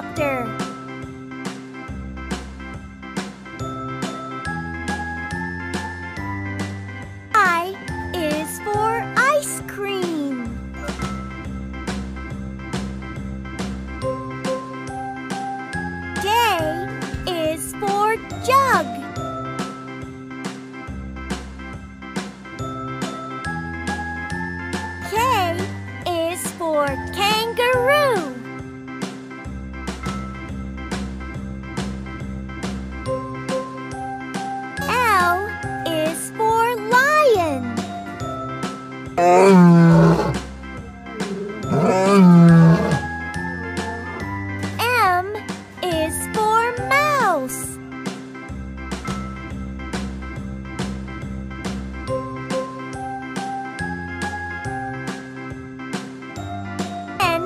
helicopter. I is for ice cream. J is for jug. K is for kangaroo. M is for mouse. N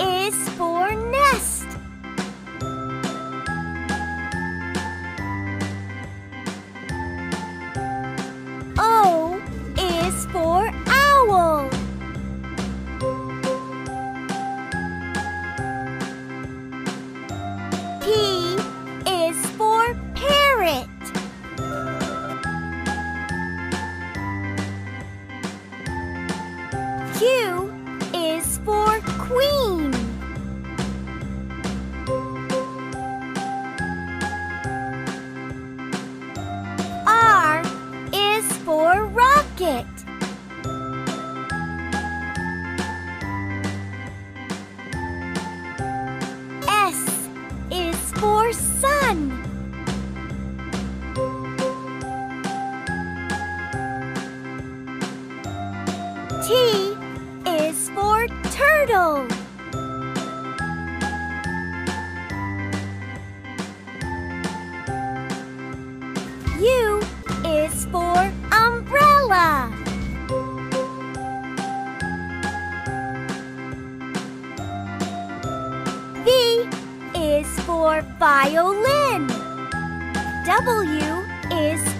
is for nest. O is for owl. Q is for queen. R is for rocket. S is for sun. T is for turtle. U is for umbrella. V is for violin. W is